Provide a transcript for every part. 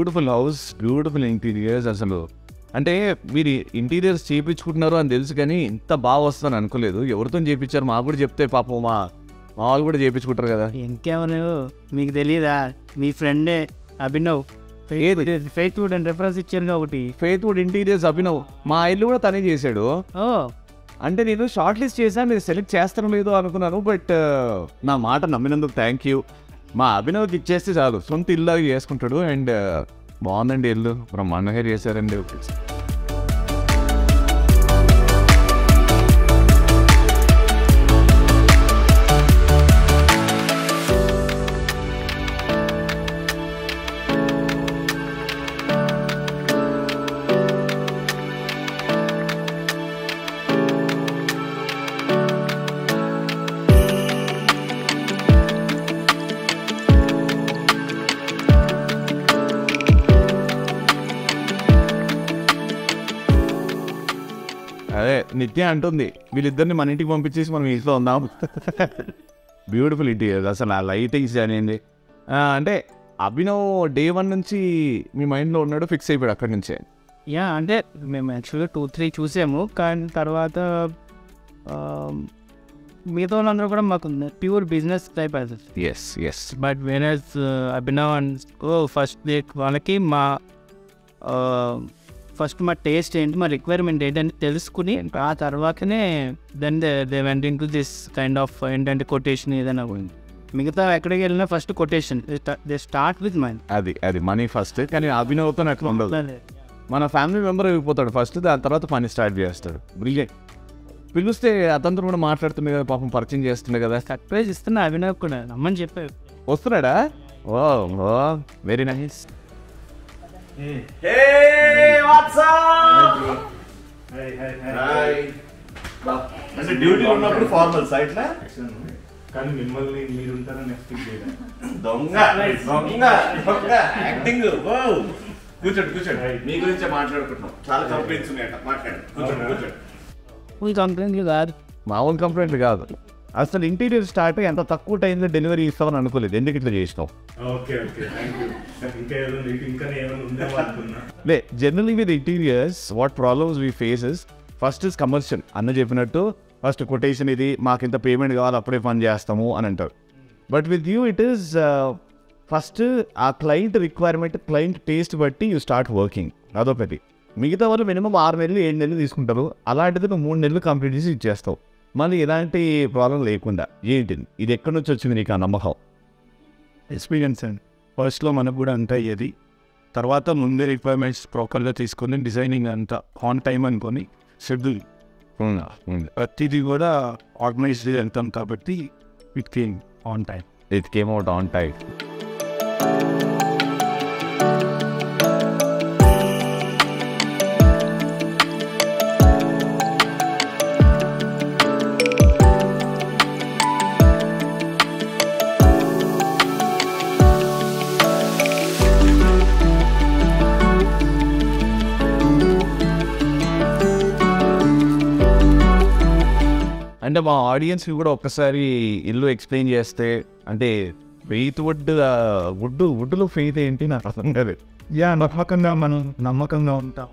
beautiful house, beautiful interiors అసలు. అంటే మీరు ఇంటీరియర్స్ చేయించుకుంటున్నారు అని తెలుసు, కానీ ఇంత బాగా వస్తుందని అనుకోలేదు. ఎవరితో చేయించారు? మాకు కూడా చెప్తే పాపం మా వాళ్ళు కూడా చేయించుకుంటారు కదా. ఇంకేమో మీకు తెలియదా, మీ ఫ్రెండే అభినవ్ ఫెయిత్వుడ్ అని రెఫరెన్స్ ఇచ్చాను ఒకటి. ఫెయిత్వుడ్ ఇంటీరియర్స్ అభినవ్, మా ఇల్లు కూడా తనే చేశాడు. అంటే నేను షార్ట్ లిస్ట్ చేశాను, మీరు సెలెక్ట్ చేస్తాను లేదో అనుకున్నాను, బట్ నా మాట నమ్మినందుకు థ్యాంక్ యూ. మా అభినవ్కి ఇచ్చేస్తే చాలు, సొంత ఇల్లు అవి చేసుకుంటాడు. అండ్ బాగుందండి ఇల్లు, బ్రహ్మాండంగా చేశారండి. అదే నిత్య అంటుంది, వీళ్ళిద్దరిని మన ఇంటికి పంపించేసి మనం ఇంట్లో ఉందాం. బ్యూటిఫుల్ ఇంటీరియర్ అసలు, ఆ లైటింగ్స్ అనేది. అంటే అభినవ్ డే వన్ నుంచి మీ మైండ్లో ఉన్నాడు, ఫిక్స్ అయిపోయాడు అక్కడి నుంచే? యా, అంటే మేము యాక్చువల్గా 2-3 చూసాము, కానీ తర్వాత మిగతా వాళ్ళందరూ కూడా మాకు ప్యూర్ బిజినెస్ టైప్ అవుతుంది. Yes yes, but వేరస్ Abhinav and first date వాళ్ళకి మా ఫస్ట్ మా టేస్ట్ ఏంటి, మా రిక్వైర్మెంట్ ఏంటంటే తెలుసుకుని, ఆ తర్వాతనే then they went into this kind of ఏంటంటే కొటేషన్ ఏదైనా పోయింది. మిగతా ఎక్కడికి వెళ్ళినా first quotation, they start with money. అది అది మనీ ఫస్ట్, కానీ అభినవ్తో నాకు ఉండదు. మన ఫ్యామిలీ మెంబర్ అయిపోతాడు ఫస్ట్, దాని తర్వాత మనీ స్టార్ట్ చేస్తాడు. బ్రిలియంట్. పిలిస్తే అతనితో కూడా మాట్లాడుతుండే కదా పాపం, పరిచయం చేస్తుండే కదా. సర్ప్రైజ్ ఇస్తున్నా అభినవ్ కూడా, నమ్మని చెప్పాడు. వస్తున్నాడా? Oh oh very nice. Hey. Hey, what's up? Hey, hey, hey. Hi. అంటే డ్యూటీ ఉన్నప్పుడు ఫార్మల్ సైట్ లా, కానీ మిమ్మల్ని మీరు ఉంటారని ఎక్స్పెక్ట్ చేయలేదు. దొంగ దొంగ దొంగ యాక్టింగ్. ఓ కూర్చోండి కూర్చోండి, మీ గురించే మాట్లాడుకుంటున్నాం. చాలా కంప్లైంట్స్ ఉన్నాయట, మాట్లాడండి. కూర్చోండి కూర్చోండి. మీ కంప్లైంట్లు కాదు, మా ఓన్ కంప్లైంట్లు కాదు. అసలు ఇంటీరియర్ స్టార్ట్ ఎంత తక్కువ టైంలో డెలివరీ ఇస్తామని అనుకోలేదు, ఎందుకు ఇట్లా చేసినావు? Generally with interiors what problems we faces, first is commercial. అన్న చెప్పినట్టు ఫస్ట్ కొటేషన్, ఇది మాకు ఇంత పేమెంట్ కావాలి అప్పుడే పని చేస్తాము అని అంటారు. But with you it is first uh client requirement, client taste బట్టి యూ స్టార్ట్ వర్కింగ్. అదొకటి. మిగతా వాళ్ళు మినిమం 6 నెలలు 7 నెలలు తీసుకుంటారు, అలాంటిది నువ్వు 3 నెలలు కంప్లీట్ చేసి ఇచ్చేస్తావు. మళ్ళీ ఎలాంటి ప్రాబ్లం లేకుండా. ఏంటి ఇది, ఎక్కడి నుంచి వచ్చింది నీకు ఆ నమ్మకం? ఎక్స్పీరియన్స్ అండి. ఫస్ట్లో మనకు కూడా అంతా అయ్యేది, తర్వాత ముందే రిక్వైర్మెంట్స్ ప్రాపర్గా తీసుకొని డిజైనింగ్ అంతా ఆన్ టైం అనుకొని షెడ్యూల్ ప్రతిదీ కూడా ఆర్గనైజ్ వెళ్తాం, కాబట్టి it came on time. It came out on time. అంటే మా ఆడియన్స్కి కూడా ఒక్కసారి ఇల్లు ఎక్స్ప్లెయిన్ చేస్తే, అంటే ఫెయిత్వుడ్ వుడ్లో ఫెయిత్ ఏంటి నాకు అర్థం కాదు. యా, నమ్మకంగా మనం నమ్మకంగా ఉంటాం.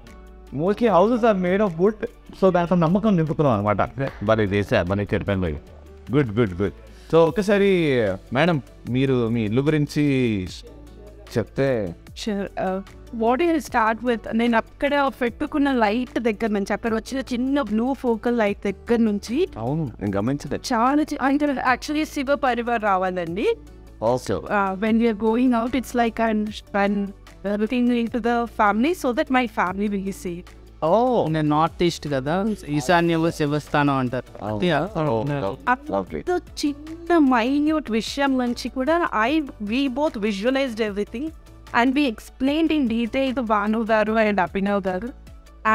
Mostly houses are made of wood, so దాంట్లో నమ్మకం నింపుతున్నాం అనమాట. మరి చేసా మనకి చెప్పాను. Good good good. సో ఒక్కసారి మేడం మీరు మీ ఇల్లు గురించి చెప్తే. What you start with? నేను అక్కడ పెట్టుకున్న లైట్ దగ్గర నుంచి, అక్కడ వచ్చిన చిన్న బ్లూ ఫోకల్ లైట్ దగ్గర నుంచి చాలా యాక్చువల్లీ శివ పరివార్ రావాలండి. When you're going out it's like the family, so that my family will be safe. ఓ నేను నార్త్ ఈస్ట్ కదా, ఈశాన్య శివస్థానం అంటారు. చిన్న మైన్యూట్ విషయం నుంచి కూడా we both visualized everything. And we explained in detail to Vanu garu and Abhinav garu.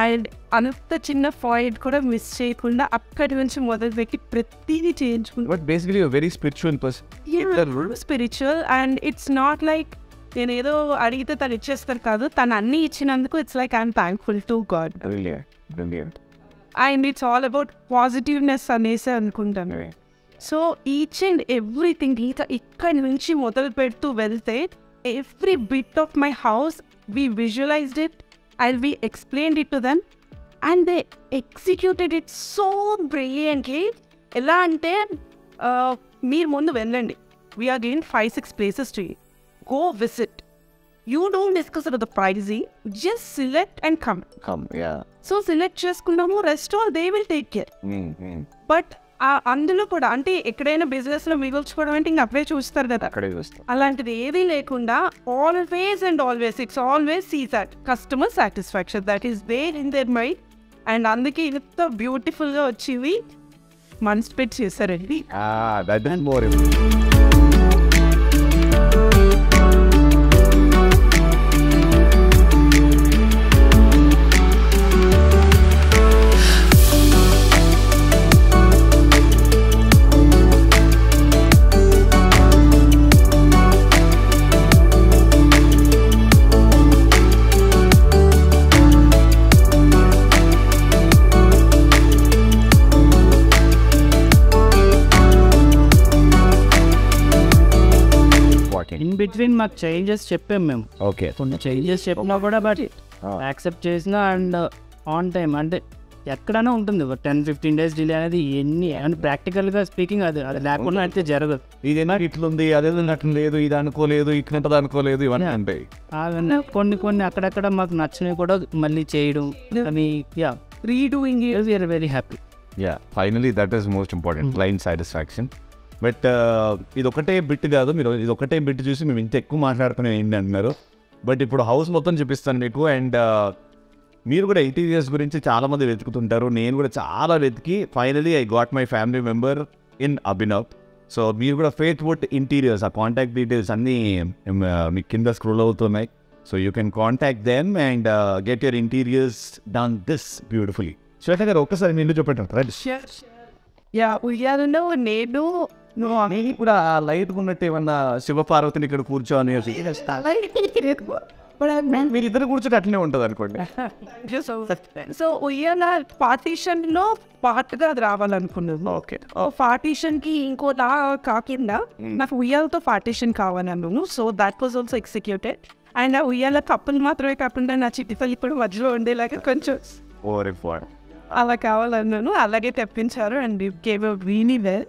And another chinna point kuda miss cheyakunda akkadi nunchi modelu vetti pratidi cheyinchukundi. But basically you're a very spiritual person. Yeah, spiritual, and it's not like nenu edo adigithe tanu ichchestanu kaadu, tanu anni ichinanduku it's like I'm thankful to God. Brilliant, brilliant. And it's all about positiveness anese anukuntanu. So each and everything, ikkadi nunchi modalu pettu velthe every bit of my house. We visualized it and we explained it to them, and they executed it so brilliantly. Ella ante meer mundu vellandi. We are giving 5-6 places to you. Go visit. You don't discuss about the pricing. Just select and come. Come, yeah. So select cheskunnamu, rest all they will take care. But అందులో కూడా అంటే ఎక్కడైనా బిజినెస్లో మిగుల్చుకోవడం అంటే ఇంకా అప్పుడే చూస్తారు కదా, అలాంటిది ఏదీ లేకుండా always and always it's always sees that customer satisfaction that is there in their mind. And అందుకే ఇంత బ్యూటిఫుల్గా వచ్చేవి మనసు పెట్టి చేశారండి. బిట్వీన్ మాకు చేంజెస్ చెప్పాము మేము, ఓకే కొన్ని చేంజెస్ చెప్పినా కూడా బట్ యాక్సెప్ట్ చేసినా అండ్ ఆన్ టైం అంటే ఎక్కడైనా ఉంటుంది 10-15 days డిలే అనేది ఎన్ని అండ్ ప్రాక్టికల్గా స్పీకింగ్ అది అది లేకుండా అయితే జరగదు. ఇదేనా ఇట్లుంది అదేదో నాకు లేదు ఇది అనుకోలేదు ఇట్లా అనుకోలేదు ఇవన్నీ ఉంటాయి. అవన్నీ కొన్ని కొన్ని అక్కడక్కడ మాకు నచ్చినవి కూడా మళ్ళీ చేయడం అని redoing it we're very happy. Yeah finally that is most important client satisfaction. But ఇదొకటే బిట్ కాదు, మీరు ఇదొకటే బిట్ చూసి మేము ఇంత ఎక్కువ మాట్లాడుతున్నాం ఏంటి అంటున్నారు, బట్ ఇప్పుడు హౌస్ మొత్తం చూపిస్తాను మీకు. అండ్ మీరు కూడా ఇంటీరియర్స్ గురించి చాలామంది వెతుకుతుంటారు, నేను కూడా చాలా వెతికి finally I got my family member in Abhinav. So మీరు కూడా ఫెయిత్వుడ్ ఇంటీరియర్స్ ఆ కాంటాక్ట్ డీటెయిల్స్ అన్నీ మీకు కింద స్క్రోల్ అవుతున్నాయి. So you can contact them and get your interiors done this beautifully. Shweta గారు ఒక్కసారి నేను చూపెట్టాను, నేను కూడా లైట్ ఉన్నట్టు ఏమన్నా శివపార్వతిని ఇక్కడ కూర్చోని మీరిద్దరు కూర్చోటి అట్లనే ఉంటుంది అనుకోండి. సో ఉయ్యాల పార్టీషన్ లో పార్ట్గా అది రావాలనుకున్నాను. ఓకే పార్టీషన్ కి ఇంకోలా కాకుండా నాకు ఉయ్యాలతో పార్టీషన్ కావాలన్నాను. So that was also executed. And ఆ ఉయ్యాల కప్పులు మాత్రమే కాకుండా నా చిట్టితలు ఇప్పుడు మధ్యలో ఉండేలాగా కొంచెం అలా కావాలన్నాను, అలాగే తెప్పించారు. And gave a really well.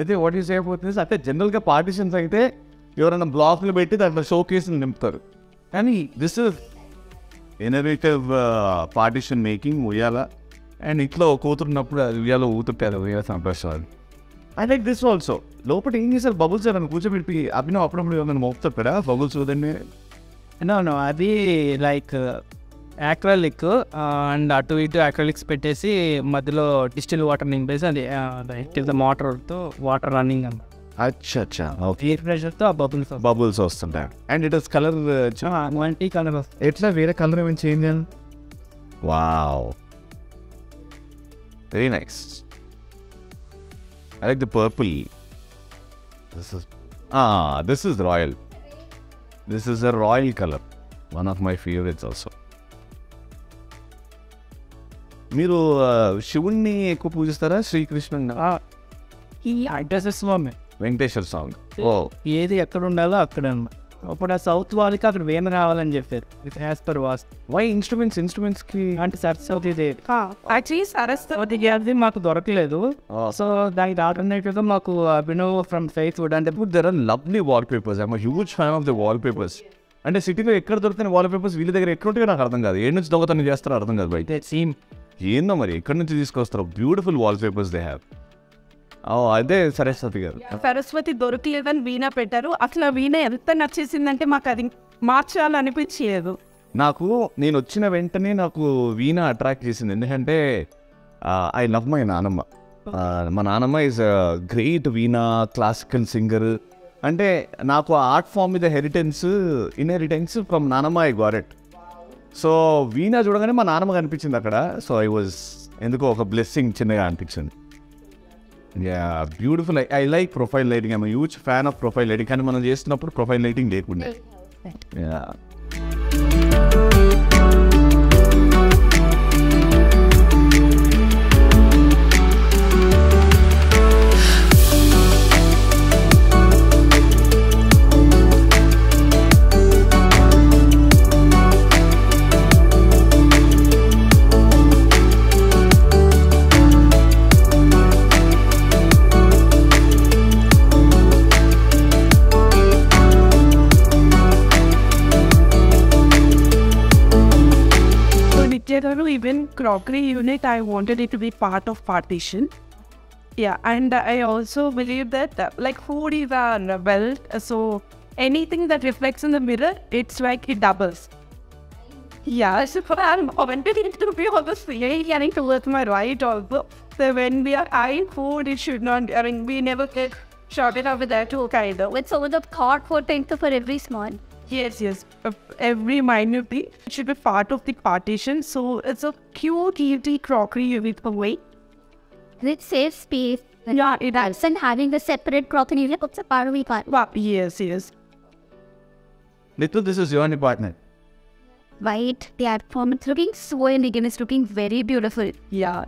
అయితే వాట్ ఈస్ చేయబోతుంది అయితే జనరల్గా పార్టీషన్స్ అయితే ఎవరైనా బ్లాక్లు పెట్టి దాంట్లో షో కేసులు నింపుతారు, కానీ this is innovative partition making ఉయ్యాల. అండ్ ఇంట్లో కూతురున్నప్పుడు అది ఉయ్యాలో ఊతుంటారు ఉయ్యాల సంతోషాలు. I like this also. లోపల ఏం చేస్తారు బబుల్స్ అని కూర్చోబెట్టి అభినవ్ అప్పుడప్పుడు ఏమైనా మోపుతారు కదా బబుల్స్ చూడండి. అది లైక్ యాక్రాలిక్ అండ్ అటు ఇటు యాక్రాలిక్స్ పెట్టేసి మధ్యలో డిస్టిల్ వాటర్ నింపేసి అది మోటార్తో వాటర్ రన్నింగ్ అన్నమాట. అచ్చా అచ్చా ఎయిర్ ప్రెషర్తో బబుల్స్ బబుల్స్ వస్తుంటాయి. అండ్ ఇట్ ఇస్ కలర్ వంటి కలర్ వస్తుంది ఎట్లా వేరే కలర్ ఏమైనా చేంజ్ అని. Wow very nice. I like the purple. This is royal. This is a royal colour, one of my favourites also. మీరు శివుణ్ణి ఎక్కువ పూజిస్తారా శ్రీకృష్ణుని? ఈ అడ్రస్ స్వామి వెంకటేశ్వర స్వామి ఏది ఎక్కడ ఉండాలో అక్కడ అన్నమాట. అప్పుడు ఆ సౌత్ వాళ్ళకి అక్కడ వేమ రావాలని చెప్పారు with as per vastu. Why instruments ఇన్స్ట్రుమెంట్స్కి అంటే సరస్వతి దేవి యాక్చువల్లీ సరస్వతి దేవి మాకు దొరకలేదు. సో దానికి ఆల్టర్నేటివ్గా మాకు అభినవ్ ఫ్రమ్ ఫెయిత్వుడ్ అంటే there are lovely wall papers. I am a huge fan of the wall papers. అంటే సిటీలో ఎక్కడ దొరుకుతాయి వాల్ పేపర్స్, వీళ్ళ దగ్గర ఎక్కడుంటే నాకు అర్థం కాదు, ఏ నుంచి దొంగతనం చేస్తారో అర్థం కాదు. బయట సేమ్ ఏందో మరి ఎక్కడి నుంచి తీసుకొస్తారు beautiful wall papers they have. అదే సరస్వతి గారు సరస్వతి దొరికిలేదని వీణా పెట్టారు. అసలు వీణా ఎంత నచ్చేసిందంటే మాకు అది మార్చాలనిపించలేదు. నాకు నేను వచ్చిన వెంటనే నాకు వీణా అట్రాక్ట్ చేసింది, ఎందుకంటే ఐ లవ్ మై నానమ్మ. మా నానమ్మ is great veena classical singer. అంటే నాకు ఆర్ట్ ఫామ్ మీద ఇన్హెరిటెన్స్ ఫ్రమ్ నానమ్మ I got it. So veena చూడగానే మా నాన్నమ్మ కనిపించింది అక్కడ. సో ఐ వాజ్ ఎందుకో ఒక బ్లెస్సింగ్ చిన్నగా అనిపించింది. Yeah beautiful. I like profile lighting. I'm huge fan of profile lighting, కానీ మనం చేస్తున్నప్పుడు ప్రొఫైల్ లైటింగ్ లేకుండా. Yeah even crockery unit, I wanted it to be part of partition. Yeah, and I also believe that like food is a belt, so anything that reflects in the mirror, it's like it doubles. Yeah, so I'm wanting it to be on the side and towards my right also. So when we are eyeing food, it should not, I mean, we never get shorted over that too, kind of. It's over the thought for every small. Yes, yes. Every minute thing should be part of the partition. So it's a cute, easy crockery unit for weight. It saves space. Yeah, it does. And having the separate crockery unit, it's a part of the part. Wow. Yes, yes. Nitu, this is your department. Right, the platform. It's looking so elegant. It's looking very beautiful. Yeah.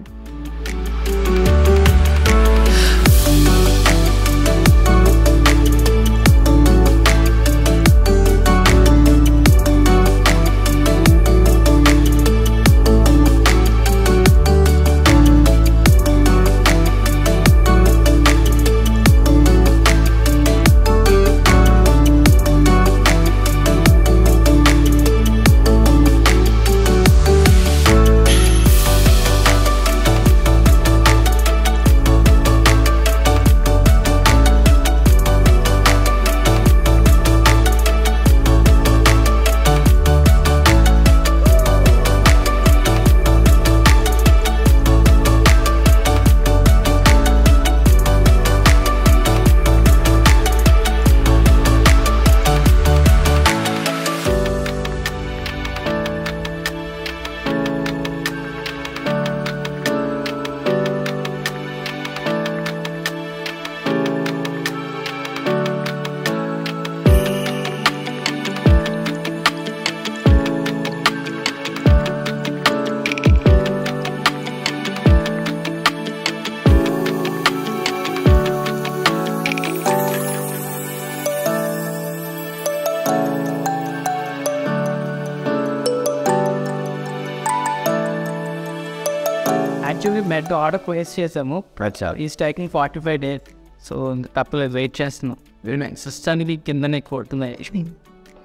Actually, we met the order for SCSM. He's taking 45 days. So, the couple is very chest. Very nice. Sustainably, Kindane Kortana.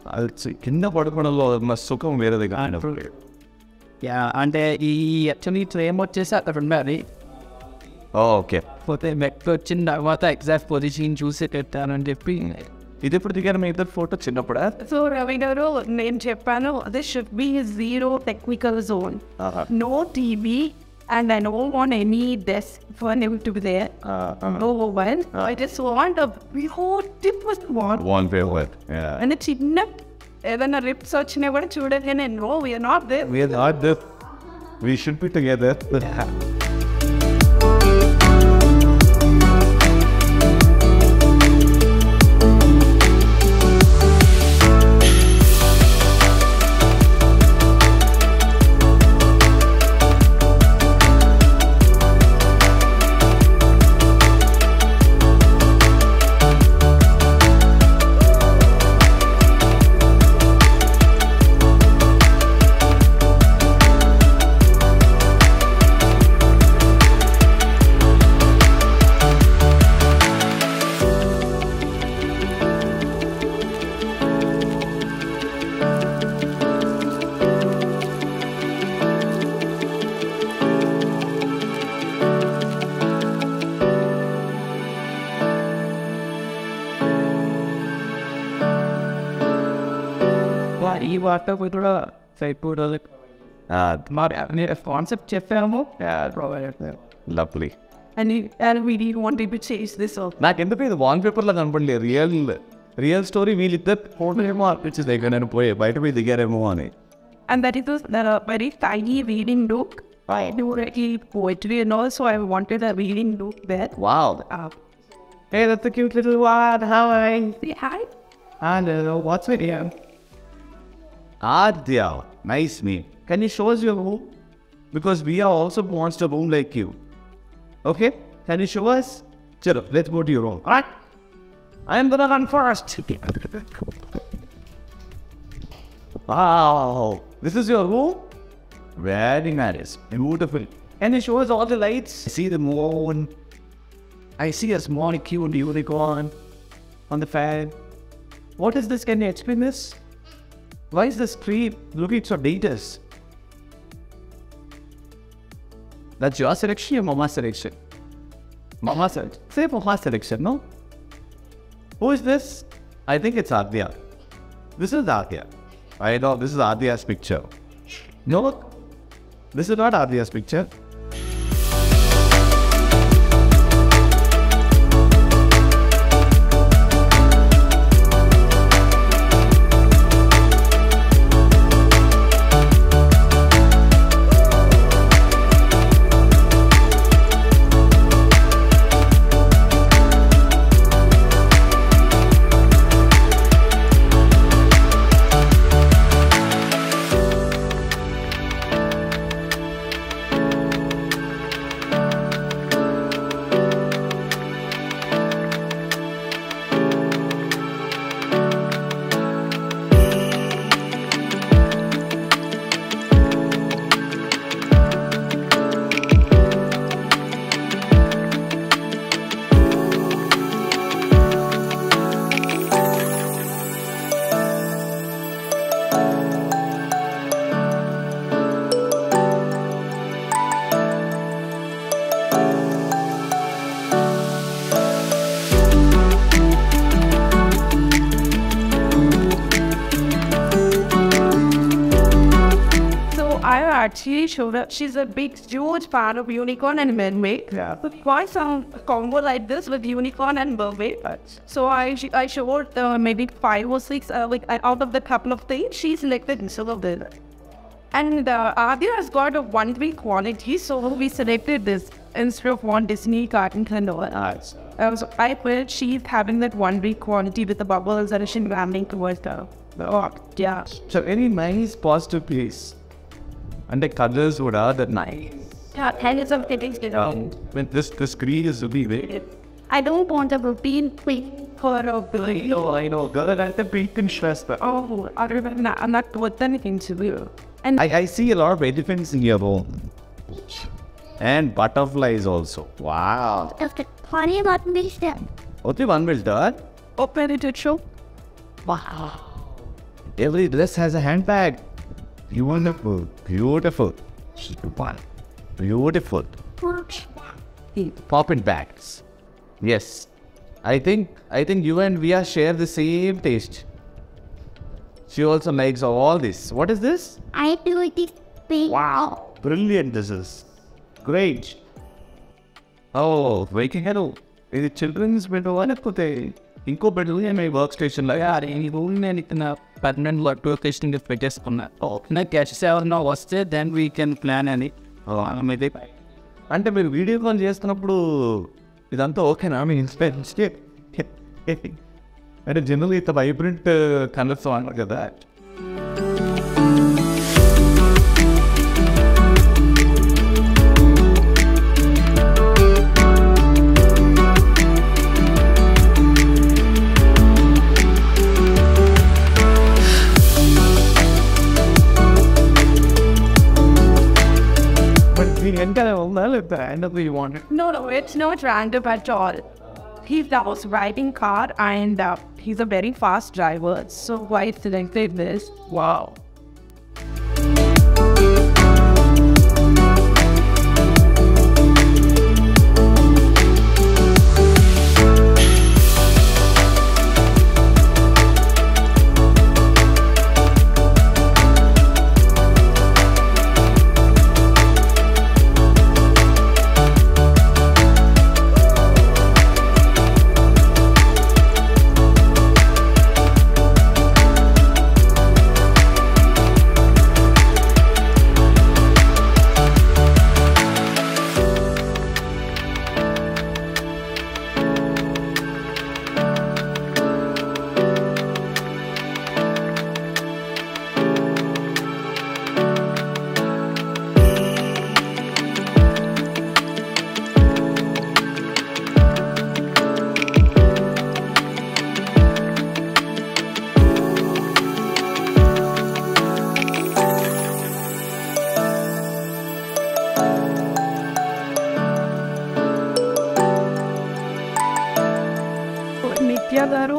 I'll say, Kinda Portacola must soak on where they got. Yeah, and he actually trained what is at the primary. Oh, okay. For the McPurchin, what the exact position choose it at and defeat. Did they particularly make that photo chinapad? So, Ravindaro, in Japan, this should be a zero technical zone. No TV. And I don't want any desk for him to be there. No one. I just want a beautiful one. One favorite. Yeah. And it's not even a rip search never children in and no, we are not there. We are not there. We should be together. Yeah. ఈ వార్త కూడా Faithwood concept చెప్పాము lovely నాకు ఎందుకు ఇది wall పేపర్లో కనపడలే real real story వీళ్ళిద్దరు ఫోటోలేమో అర్పించేది నేను పోయి బయట పోయి దిగారేమో అని and that is very tiny reading look poetry and also I wanted a reading look there wow Hey, that's a cute little word. How are you? Say hi. Hello, what's with you? Ardhya, nice name. Can you show us your room? Because we are also wants a room like you. Okay? Can you show us? Chalo, let's go to your room. Alright? I am gonna run first. Wow. This is your room? Very nice. Beautiful. Can you show us all the lights? I see the moon. I see a small cute unicorn on the fan. What is this? Can you explain this? Why is this tree looking so dangerous? That's your selection or Mama's selection? Mama's selection. Say Mama's selection, no? Who is this? I think it's Ardhya. This is Ardhya. I know this is Ardhya's picture. No, look. This is not Ardhya's picture. She's a big, huge fan of unicorn and mermaid. Yeah. So why some combo like this with unicorn and mermaid? So I showed maybe 5 or 6 out of the couple of things she selected instead of this. And Ardhya has got a wondering quality, so we selected this instead of one Disney cartoon and all. So I felt she's having that wondering quality with the bubbles and she's rambling towards her. Yeah. So any nice positive place. And the colors would are the nice. Yeah, and it's a fitting statement. This green is really big. I don't want a routine pink color of green. No, I know. Girl, that's a pink and stress. Oh, I'm not worth anything to you. And I see a lot of elephants in your home. And butterflies also. Wow. After party about me, sir. What do you want me to do? Open it to show. Wow. Every dress has a handbag. Beautiful, beautiful, beautiful. Poppin' bags. Yes, I think you and Via share the same taste. She also likes all this. What is this? I do this thing. Wow, brilliant! This is great. Oh, waking hello. In the children's window, I put a inko bedroom in my workstation like I room and itna. Permanent location if it is on that. Oh, na cash sale no was there, then we can plan any. Oh, I'm a day. And the video call just on a blue. It's on the okay, I mean, inspired state. And generally, it's a vibrant kind of song like that. No, it's not random at all. He was riding car and he's a very fast driver, so why selected this? Wow.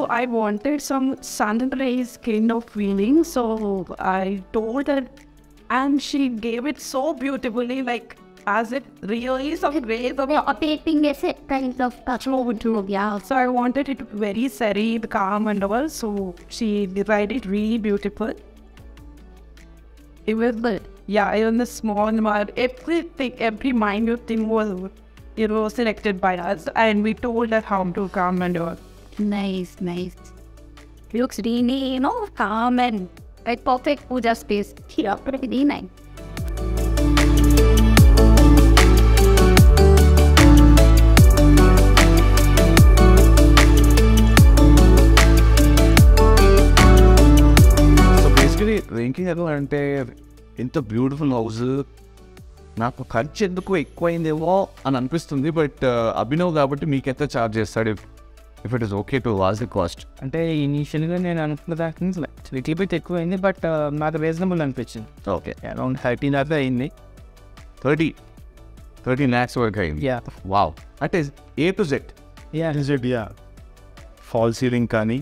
I wanted some sun rays kind of feeling, so I told her and she gave it so beautifully, like as it really is a way of operating as a kind of cultural tool. Yeah. So I wanted it very serene, calm and all. So she designed it really beautiful. It was good. Yeah, even the small amount, everything, every minute thing was, it was selected by us, and we told her how to come and all. Nice, nice. Looks really, you know, calm and a perfect puja space. Yeah, pretty nice. So basically, ranking at ఇంత beautiful house నాకు ఖర్చు ఎందుకు ఎక్కువైందేమో అని అనిపిస్తుంది. But Abhinav కాబట్టి మీకెంత charge చేస్తాడు if it is okay to was the cost అంటే? ఇనీషియల్గా నేను అనుకున్న దాకా లిటిల్ బిట్ ఎక్కువైంది, బట్ నాకు రీజనబుల్ అనిపించింది. ఓకే, అరౌండ్ 13 lakhs అయింది. 13 lakhs వరకు అయింది. వావ్, అంటే A to Z. Yeah, fall ceiling కానీ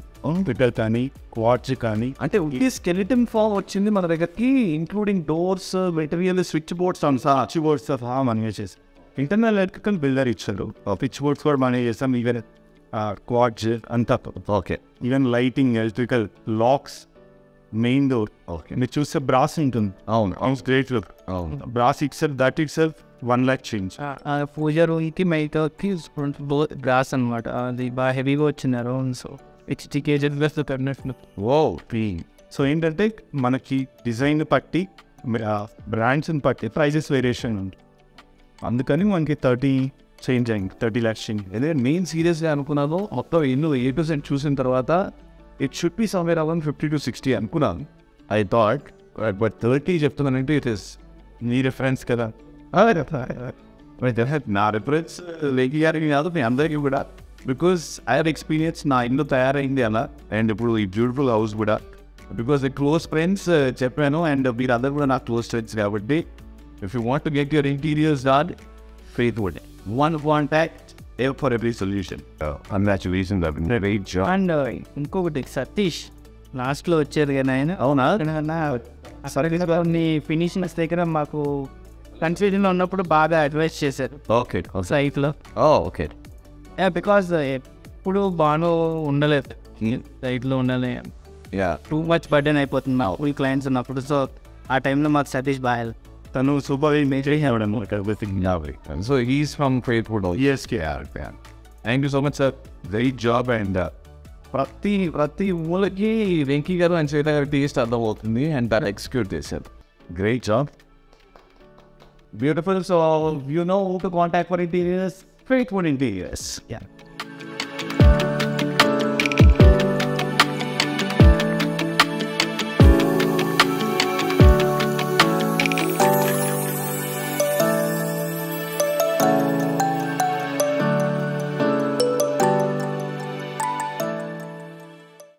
పిల్లలు కానీ వాచ్ కానీ అంటే ఈ స్కెలిటన్ ఫామ్ వచ్చింది మన దగ్గరికి, including doors, material, switch boards and sir switch boards మనమే చేసాం. ఇంటర్నల్ ఎలక్ట్రికల్ బిల్డర్ ఇచ్చారు, స్విచ్ బోర్డ్స్ కూడా మనమే చేసాం. ఈవెన్ క్వాడ్జ్ అంతా okay. Even lighting, electrical, locks, main door. Okay, మీరు చూస్తే బ్రాస్ ఉంటుంది. అవును అవును, గ్రేట్ లుక్. అవును, brass itself, that itself 1 lakh change. Puja రూమ్కి మైకి బ్రాస్ అనమాట, అది బాగా హెవీగా వచ్చింది. అరౌండ్ సో సో ఏంటంటే మనకి డిజైన్ పట్టి, బ్రాండ్స్ని పట్టి ప్రైజెస్ వేరియేషన్ ఉంటుంది. అందుకని మనకి 30 lakhs చేంజ్. అదే మెయిన్ సీరియస్గా అనుకున్నాను. మొత్తం ఎన్నో 8% చూసిన తర్వాత it should be somewhere around 50 to 60 అనుకున్నాను. ఐ థాట్, బట్ 30 చెప్తున్నానంటే ఇట్ ఇస్ నీ రిఫరెన్స్ కదా. నా రిఫరెన్స్ లేకి గారికి కాదు, మీ అందరికీ కూడా. Because I have experience na inno tayarayindi ala, and ipudu ee beautiful house kuda, because the close friends cheppanu, and meer andaru kuda na close friends kabatti, if you want to get your interiors done, Faithwood, one contact for every solution. Congratulations, I've been a great job. And inkokati Satish last lo vacharu ga nayana. Avuna na sorry ga ni finishing mistake na maaku confusion lo unnappudu baaga advice chesaru. Okay, site lo. Oh okay. Because ఎప్పుడు బాను ఉండలేదు, సైట్లో ఉండాలి. Too much burden అయిపోతుంది మా full clients ఉన్నప్పుడు. So ఆ టైంలో మాకు సతీష్ బాయల్, తను super major. So he's from Faithwood. Thank you so much sir, very job. And ప్రతి ఊళ్ళకి వెంకీ గారు అండ్ శ్వేత గారి టేస్ట్ అర్థం అవుతుంది, అండ్ దాన్ని ఎగ్జిక్యూట్ చేశారు. Great job, beautiful. So You know who to contact for interiors, Faithful Interiors. Yeah.